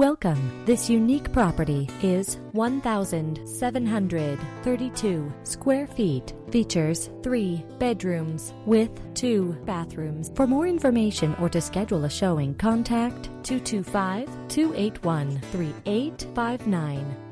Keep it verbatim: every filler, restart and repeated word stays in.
Welcome. This unique property is one thousand seven hundred thirty-two square feet. Features three bedrooms with two bathrooms. For more information or to schedule a showing, contact two two five, two eight one, three eight five nine.